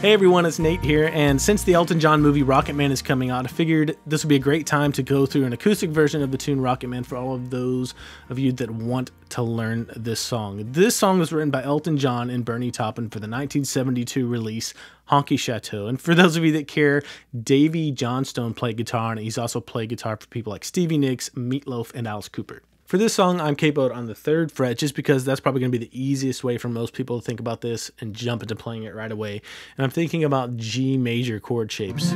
Hey everyone, it's Nate here, and since the Elton John movie Rocketman is coming out, I figured this would be a great time to go through an acoustic version of the tune Rocketman for all of those of you that want to learn this song. This song was written by Elton John and Bernie Taupin for the 1972 release Honky Chateau. And for those of you that care, Davey Johnstone played guitar, and he's also played guitar for people like Stevie Nicks, Meatloaf, and Alice Cooper. For this song, I'm capoed on the 3rd fret, just because that's probably going to be the easiest way for most people to think about this and jump into playing it right away. And I'm thinking about G major chord shapes.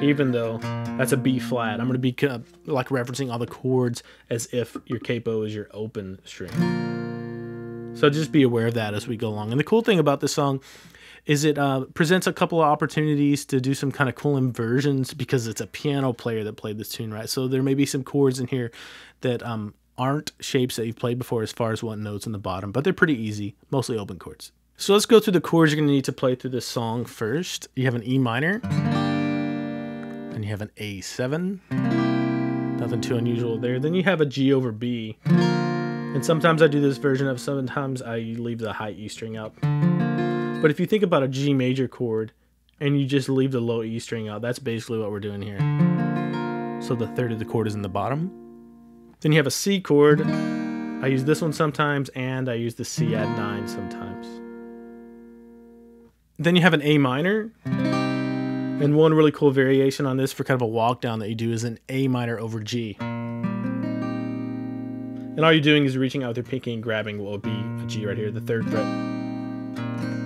Even though that's a B flat, I'm going to be like referencing all the chords as if your capo is your open string. So just be aware of that as we go along. And the cool thing about this song is it presents a couple of opportunities to do some kind of cool inversions, because it's a piano player that played this tune, right? So there may be some chords in here that aren't shapes that you've played before as far as what notes in the bottom, but they're pretty easy, mostly open chords. So let's go through the chords you're going to need to play through this song first. You have an E minor, and you have an A7, nothing too unusual there. Then you have a G over B, and sometimes I do this version of sometimes I leave the high E string out. But if you think about a G major chord and you just leave the low E string out, that's basically what we're doing here. So the 3rd of the chord is in the bottom. Then you have a C chord. I use this one sometimes, and I use the C add 9 sometimes. Then you have an A minor. And one really cool variation on this for kind of a walk down that you do is an A minor over G. And all you're doing is reaching out with your pinky and grabbing what would be a G right here, the 3rd fret,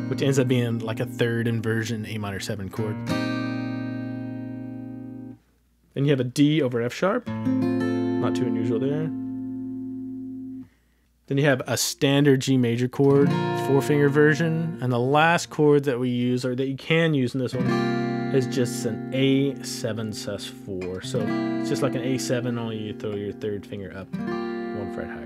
which ends up being like a 3rd inversion A minor 7 chord. Then you have a D over F sharp, not too unusual there. Then you have a standard G major chord, 4-finger version, and the last chord that we use, or that you can use in this one, is just an A7 sus4. So it's just like an A7, only you throw your 3rd finger up 1 fret higher.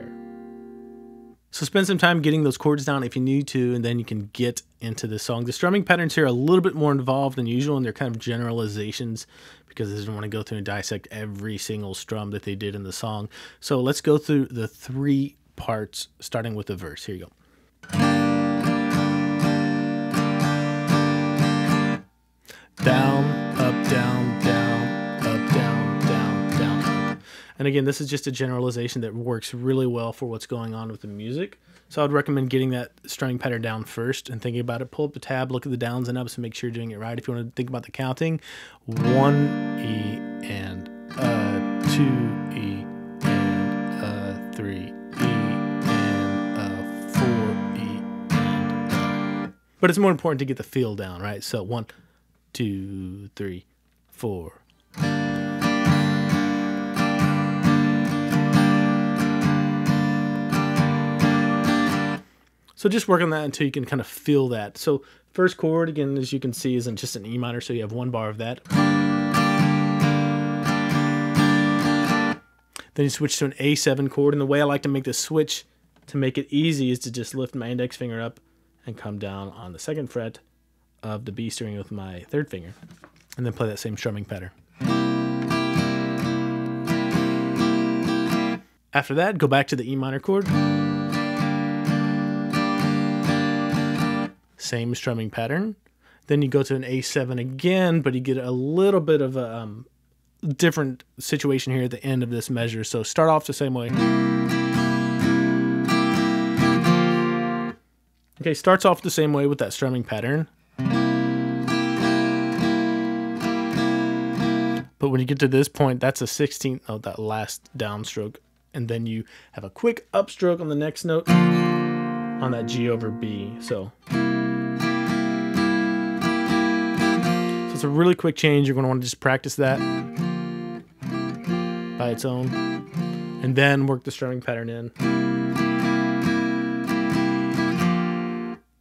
So spend some time getting those chords down if you need to, and then you can get into the song. The strumming patterns here are a little bit more involved than usual, and they're kind of generalizations because I didn't want to go through and dissect every single strum that they did in the song. So let's go through the 3 parts, starting with the verse. Here you go. Down, up, down, down, up, down, down, down. And again, this is just a generalization that works really well for what's going on with the music. So I would recommend getting that strumming pattern down first and thinking about it. Pull up the tab, look at the downs and ups, and make sure you're doing it right. If you want to think about the counting, 1 E and a, 2 E and a, 3 E and a, 4 E and a. But it's more important to get the feel down, right? So 1, 2, 3, 4. So just work on that until you can kind of feel that. So first chord, again, as you can see, is in just an E minor, so you have 1 bar of that. Then you switch to an A7 chord, and the way I like to make this switch to make it easy is to just lift my index finger up and come down on the 2nd fret of the B string with my 3rd finger, and then play that same strumming pattern. After that, go back to the E minor chord. Same strumming pattern. Then you go to an A7 again, but you get a little bit of a different situation here at the end of this measure. So start off the same way. Okay, starts off the same way with that strumming pattern. But when you get to this point, that's a 16th note, that last downstroke. And then you have a quick upstroke on the next note on that G over B. So it's a really quick change. You're going to want to just practice that by its own, and then work the strumming pattern in.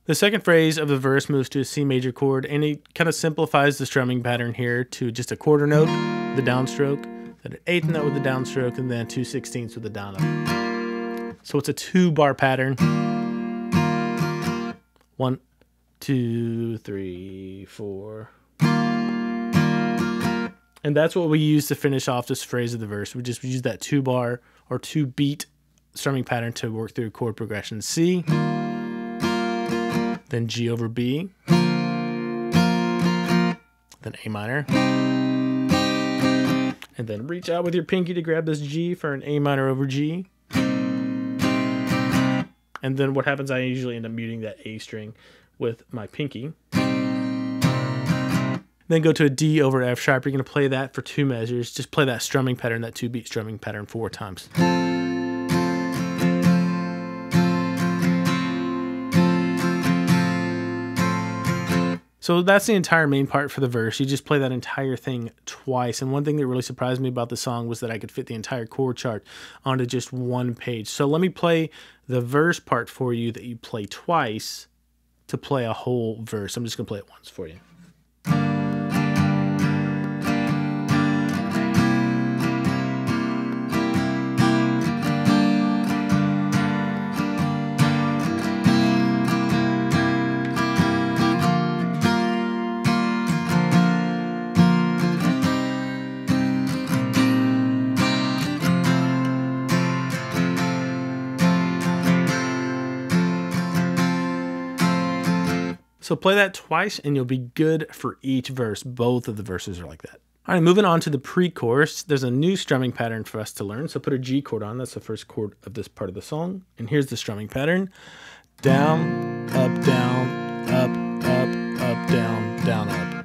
The 2nd phrase of the verse moves to a C major chord, and it kind of simplifies the strumming pattern here to just a 1/4 note, the downstroke, then an 8th note with the downstroke, and then 2/16ths with the down up. So it's a 2-bar pattern. 1, 2, 3, 4. And that's what we use to finish off this phrase of the verse. We just use that 2-bar or 2-beat strumming pattern to work through chord progression. C, then G over B, then A minor, and then reach out with your pinky to grab this G for an A minor over G. And then what happens, I usually end up muting that A string with my pinky. Then go to a D over F sharp. You're going to play that for two measures. Just play that strumming pattern, that two-beat strumming pattern 4 times. So that's the entire main part for the verse. You just play that entire thing twice. And one thing that really surprised me about the song was that I could fit the entire chord chart onto just one page. So let me play the verse part for you that you play twice to play a whole verse. I'm just going to play it once for you. So play that twice and you'll be good for each verse. Both of the verses are like that. All right, moving on to the pre-chorus. There's a new strumming pattern for us to learn. So put a G chord on. That's the first chord of this part of the song. And here's the strumming pattern. Down, up, down, up. Down, up, down, down, up.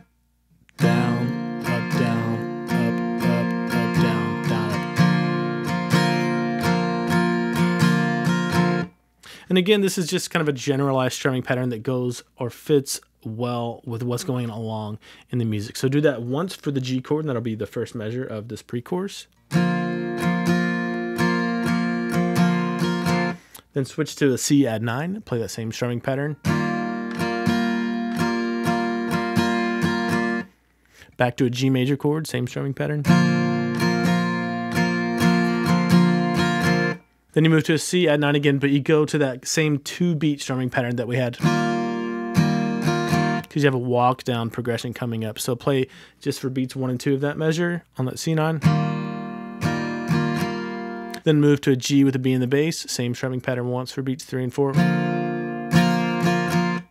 And again, this is just kind of a generalized strumming pattern that goes or fits well with what's going along in the music. So do that once for the G chord, and that'll be the first measure of this pre-chorus. Then switch to a C add 9, play that same strumming pattern. Back to a G major chord, same strumming pattern. Then you move to a C add 9 again, but you go to that same 2-beat strumming pattern that we had, because you have a walk down progression coming up. So play just for beats 1 and 2 of that measure on that C9. Then move to a G with a B in the bass, same strumming pattern once for beats 3 and 4.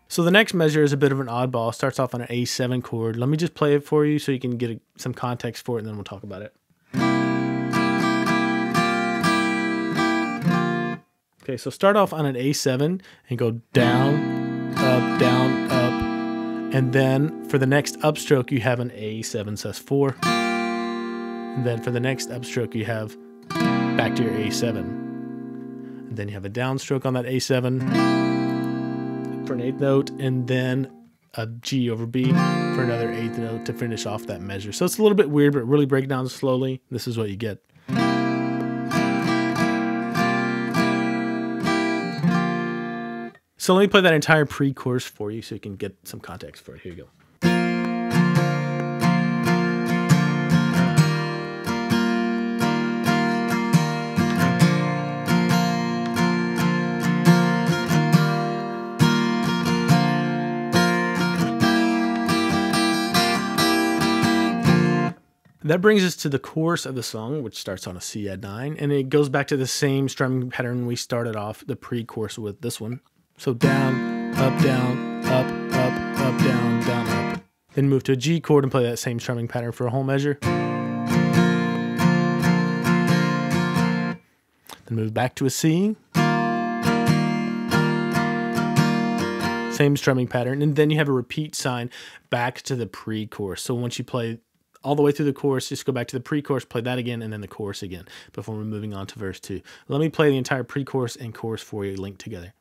So the next measure is a bit of an oddball. It starts off on an A7 chord. Let me just play it for you so you can get some context for it, and then we'll talk about it. Okay, so start off on an A7 and go down, up, and then for the next upstroke you have an A7, so that's 4. And then for the next upstroke you have back to your A7. And then you have a downstroke on that A7 for an 8th note, and then a G over B for another 8th note to finish off that measure. So it's a little bit weird, but really break down slowly. This is what you get. So let me play that entire pre-chorus for you so you can get some context for it. Here you go. That brings us to the chorus of the song, which starts on a C add 9, and it goes back to the same strumming pattern we started off the pre-chorus with this one. So down, up, down, up. Then move to a G chord and play that same strumming pattern for a whole measure. Then move back to a C. Same strumming pattern. And then you have a repeat sign back to the pre-chorus. So once you play all the way through the chorus, just go back to the pre-chorus, play that again, and then the chorus again before we're moving on to verse 2. Let me play the entire pre-chorus and chorus for you linked together.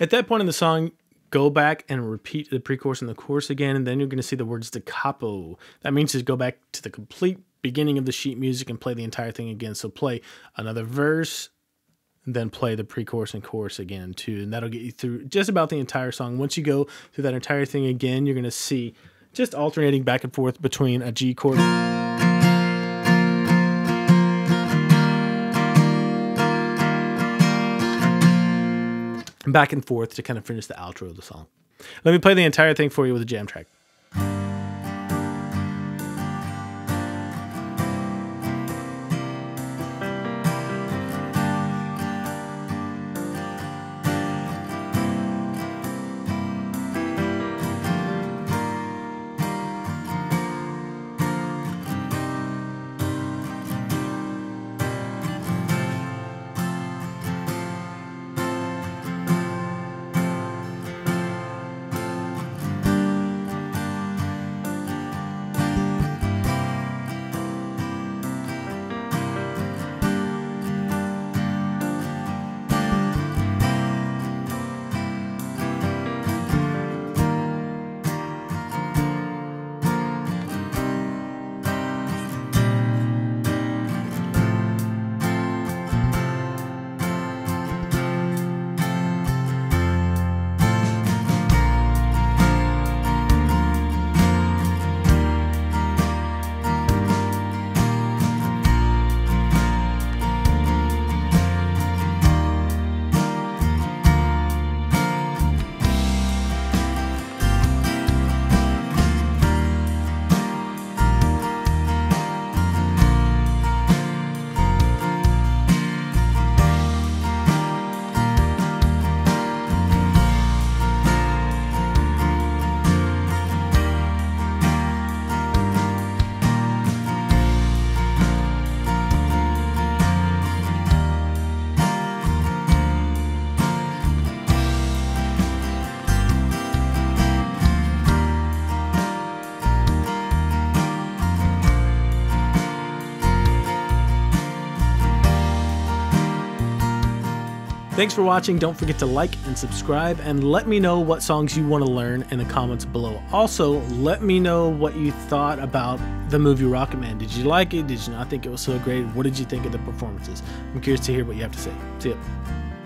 At that point in the song, go back and repeat the pre-chorus and the chorus again, and then you're going to see the words da capo. That means just go back to the complete beginning of the sheet music and play the entire thing again. So play another verse, and then play the pre-chorus and chorus again too, and that'll get you through just about the entire song. Once you go through that entire thing again, you're going to see just alternating back and forth between a G chord and back and forth to kind of finish the outro of the song. Let me play the entire thing for you with a jam track. Thanks for watching. Don't forget to like and subscribe, and let me know what songs you want to learn in the comments below. Also, let me know what you thought about the movie Rocketman. Did you like it? Did you not think it was so great? What did you think of the performances? I'm curious to hear what you have to say. See ya.